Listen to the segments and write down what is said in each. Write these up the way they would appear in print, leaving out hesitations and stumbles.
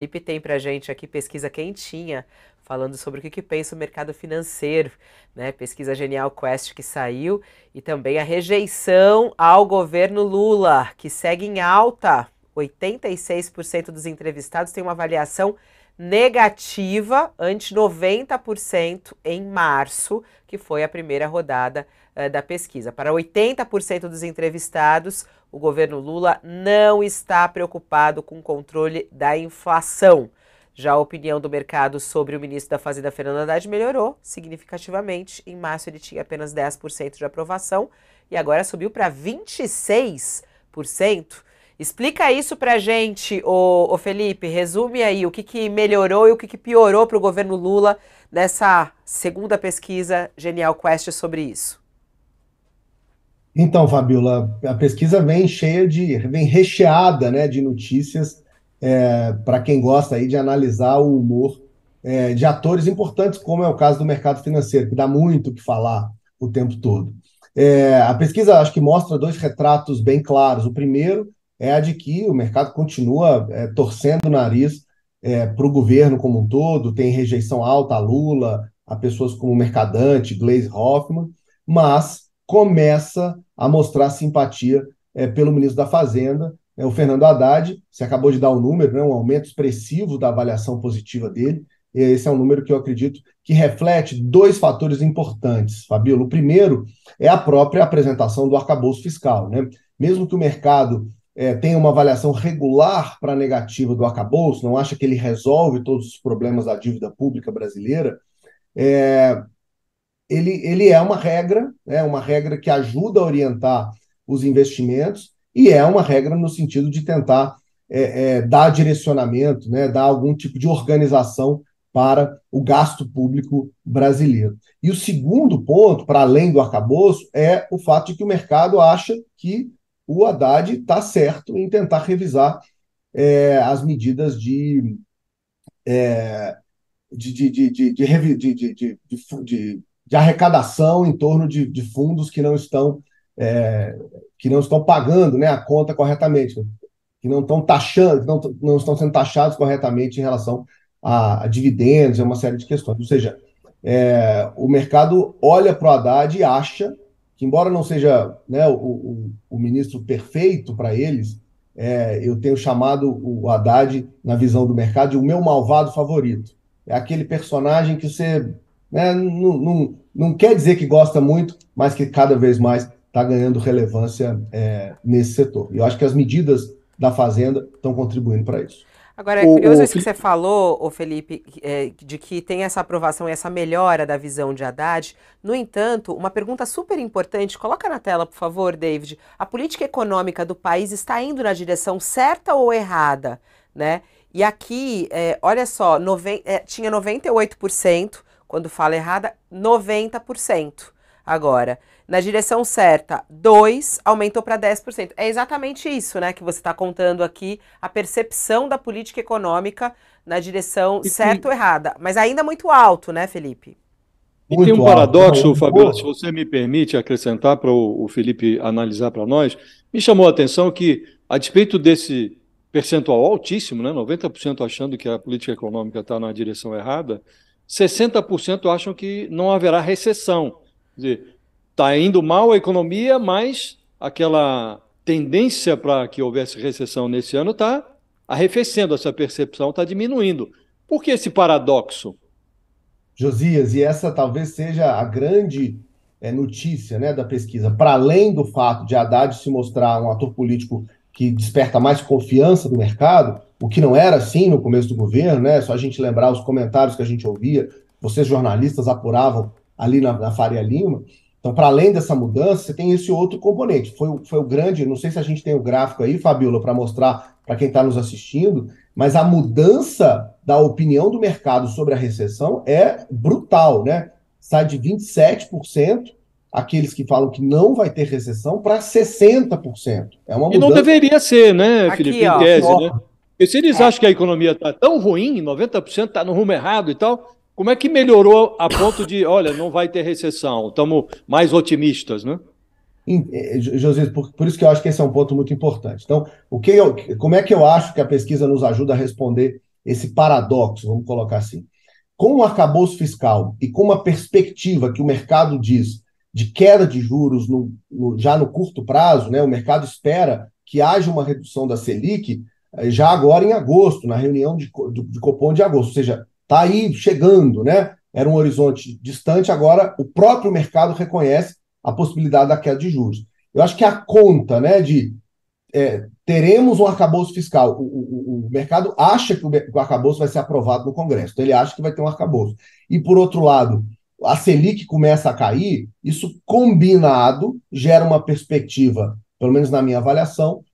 Felipe tem pra gente aqui pesquisa quentinha, falando sobre o que pensa o mercado financeiro, né? Pesquisa Genial Quaest que saiu, e também a rejeição ao governo Lula, que segue em alta. 86% dos entrevistados têm uma avaliação negativa, ante 90% em março, que foi a primeira rodada da pesquisa. Para 80% dos entrevistados, o governo Lula não está preocupado com o controle da inflação. Já a opinião do mercado sobre o ministro da Fazenda, Fernando Haddad, melhorou significativamente. Em março ele tinha apenas 10% de aprovação e agora subiu para 26%. Explica isso pra gente, ô Felipe, resume aí o que melhorou e o que piorou para o governo Lula nessa segunda pesquisa Genial Quaest sobre isso. Então, Fabiola, a pesquisa vem recheada, né, de notícias, para quem gosta aí de analisar o humor de atores importantes, como é o caso do mercado financeiro, que dá muito o que falar o tempo todo. A pesquisa acho que mostra dois retratos bem claros. O primeiro é a de que o mercado continua torcendo o nariz para o governo como um todo, tem rejeição alta a Lula, a pessoas como Mercadante, Gleisi Hoffmann, mas começa a mostrar simpatia pelo ministro da Fazenda, o Fernando Haddad. Você acabou de dar um número, né, um aumento expressivo da avaliação positiva dele. Esse é um número que eu acredito que reflete dois fatores importantes, Fabíola. O primeiro é a própria apresentação do arcabouço fiscal, né? Mesmo que o mercado tenha uma avaliação regular para negativa do arcabouço, não acha que ele resolve todos os problemas da dívida pública brasileira, ele é uma regra, né, uma regra que ajuda a orientar os investimentos, e é uma regra no sentido de tentar dar direcionamento, né, dar algum tipo de organização para o gasto público brasileiro. E o segundo ponto, para além do arcabouço, é o fato de que o mercado acha que o Haddad está certo em tentar revisar as medidas de arrecadação em torno de fundos que não estão pagando, né, a conta corretamente, que não estão taxando, não estão sendo taxados corretamente em relação a dividendos, é uma série de questões. Ou seja, o mercado olha para o Haddad e acha que, embora não seja, né, o ministro perfeito para eles, eu tenho chamado o Haddad, na visão do mercado, de o meu malvado favorito. É aquele personagem que você, né, não quer dizer que gosta muito, mas que cada vez mais está ganhando relevância nesse setor. E eu acho que as medidas da Fazenda estão contribuindo para isso. Agora, é curioso isso que você falou, ô Felipe, de que tem essa aprovação e essa melhora da visão de Haddad. No entanto, uma pergunta super importante, coloca na tela, por favor, David. A política econômica do país está indo na direção certa ou errada, né? E aqui, olha só, tinha 98%, quando fala errada, 90%. Agora, na direção certa, 2% aumentou para 10%. É exatamente isso, né, que você está contando aqui, a percepção da política econômica na direção certa ou errada. Mas ainda muito alto, né, Felipe? E tem um paradoxo, Fabiola, se você me permite acrescentar para o Felipe analisar para nós. Me chamou a atenção que, a despeito desse percentual altíssimo, né, 90% achando que a política econômica está na direção errada, 60% acham que não haverá recessão. Quer dizer, está indo mal a economia, mas aquela tendência para que houvesse recessão nesse ano está arrefecendo, essa percepção está diminuindo. Por que esse paradoxo? Josias, e essa talvez seja a grande notícia, né, da pesquisa. Para além do fato de Haddad se mostrar um ator político que desperta mais confiança do mercado, o que não era assim no começo do governo, né? Só a gente lembrar os comentários que a gente ouvia, vocês jornalistas apuravam ali na Faria Lima. Então, para além dessa mudança, você tem esse outro componente. Foi o grande, não sei se a gente tem o gráfico aí, Fabiola, para mostrar para quem está nos assistindo, mas a mudança da opinião do mercado sobre a recessão é brutal, né? Sai de 27%, aqueles que falam que não vai ter recessão, para 60%. É uma mudança. E não deveria ser, né, Felipe? Aqui, em tese, né? Porque se eles acham que a economia está tão ruim, 90% está no rumo errado e tal, como é que melhorou a ponto de, olha, não vai ter recessão, estamos mais otimistas, né? José, por isso que eu acho que esse é um ponto muito importante. Então, como é que eu acho que a pesquisa nos ajuda a responder esse paradoxo, vamos colocar assim. Com um arcabouço fiscal e com uma perspectiva que o mercado diz de queda de juros já no curto prazo, né, o mercado espera que haja uma redução da Selic já agora em agosto, na reunião de Copom de agosto, ou seja, está aí chegando, né? Era um horizonte distante, agora o próprio mercado reconhece a possibilidade da queda de juros. Eu acho que a conta, né, de teremos um arcabouço fiscal, o mercado acha que o arcabouço vai ser aprovado no Congresso, então ele acha que vai ter um arcabouço. E, por outro lado, a Selic começa a cair, isso combinado gera uma perspectiva, pelo menos na minha avaliação,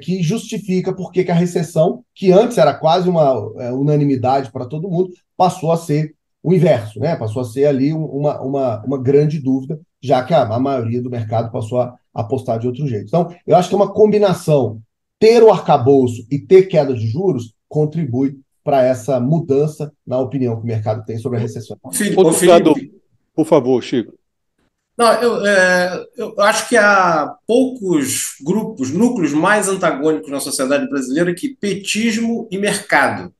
que justifica porque que a recessão, que antes era quase uma unanimidade para todo mundo, passou a ser o inverso, né? Passou a ser ali uma grande dúvida, já que a maioria do mercado passou a apostar de outro jeito. Então, eu acho que uma combinação, ter o arcabouço e ter queda de juros, contribui para essa mudança na opinião que o mercado tem sobre a recessão. Felipe, por favor, Chico. Não, eu acho que há poucos grupos, núcleos mais antagônicos na sociedade brasileira que petismo e mercado.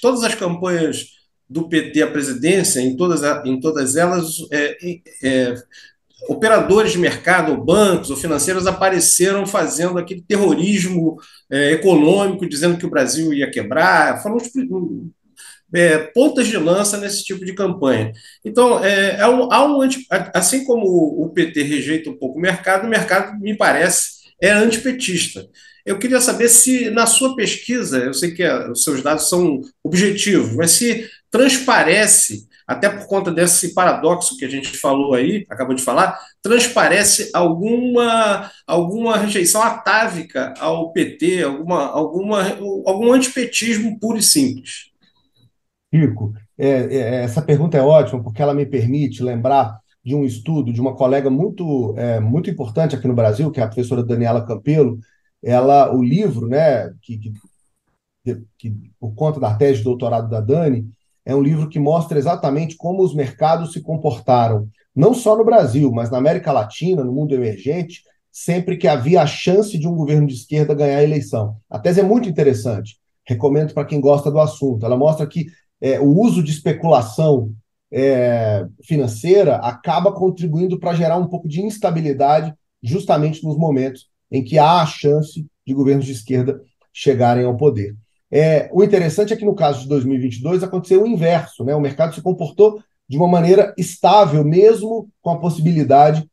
Todas as campanhas do PT à presidência, em todas elas, operadores de mercado, ou bancos, ou financeiros, apareceram fazendo aquele terrorismo econômico, dizendo que o Brasil ia quebrar, foram pontas de lança nesse tipo de campanha. Então, assim como o PT rejeita um pouco o mercado, me parece, é antipetista. Eu queria saber se, na sua pesquisa, eu sei que os seus dados são objetivos, mas se transparece, até por conta desse paradoxo que a gente falou aí, acabou de falar, transparece alguma rejeição atávica ao PT, algum antipetismo puro e simples. Chico, essa pergunta é ótima, porque ela me permite lembrar de um estudo de uma colega muito importante aqui no Brasil, que é a professora Daniela Campelo. O livro, né, que por conta da tese de doutorado da Dani, é um livro que mostra exatamente como os mercados se comportaram, não só no Brasil, mas na América Latina, no mundo emergente, sempre que havia a chance de um governo de esquerda ganhar a eleição. A tese é muito interessante, recomendo para quem gosta do assunto. Ela mostra que o uso de especulação financeira acaba contribuindo para gerar um pouco de instabilidade justamente nos momentos em que há a chance de governos de esquerda chegarem ao poder. O interessante é que, no caso de 2022, aconteceu o inverso, né? O mercado se comportou de uma maneira estável, mesmo com a possibilidade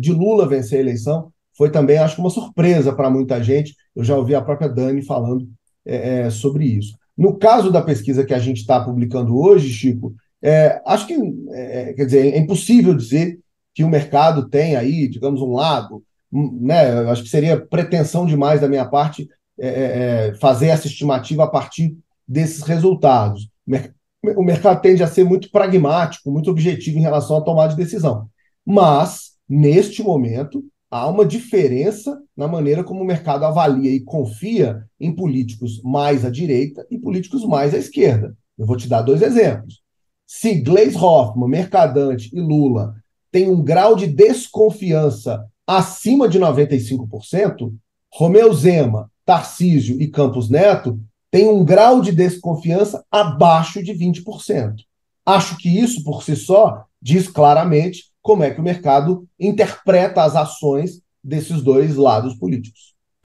de Lula vencer a eleição. Foi também, acho que, uma surpresa para muita gente. Eu já ouvi a própria Dani falando sobre isso. No caso da pesquisa que a gente está publicando hoje, Chico, acho que quer dizer, é impossível dizer que o mercado tem aí, digamos, um lado, né? Eu acho que seria pretensão demais da minha parte fazer essa estimativa a partir desses resultados. O mercado tende a ser muito pragmático, muito objetivo em relação à tomada de decisão. Mas, neste momento, há uma diferença na maneira como o mercado avalia e confia em políticos mais à direita e políticos mais à esquerda. Eu vou te dar dois exemplos. Se Gleisi Hoffmann, Mercadante e Lula têm um grau de desconfiança acima de 95%, Romeu Zema, Tarcísio e Campos Neto têm um grau de desconfiança abaixo de 20%. Acho que isso, por si só, diz claramente como é que o mercado interpreta as ações desses dois lados políticos.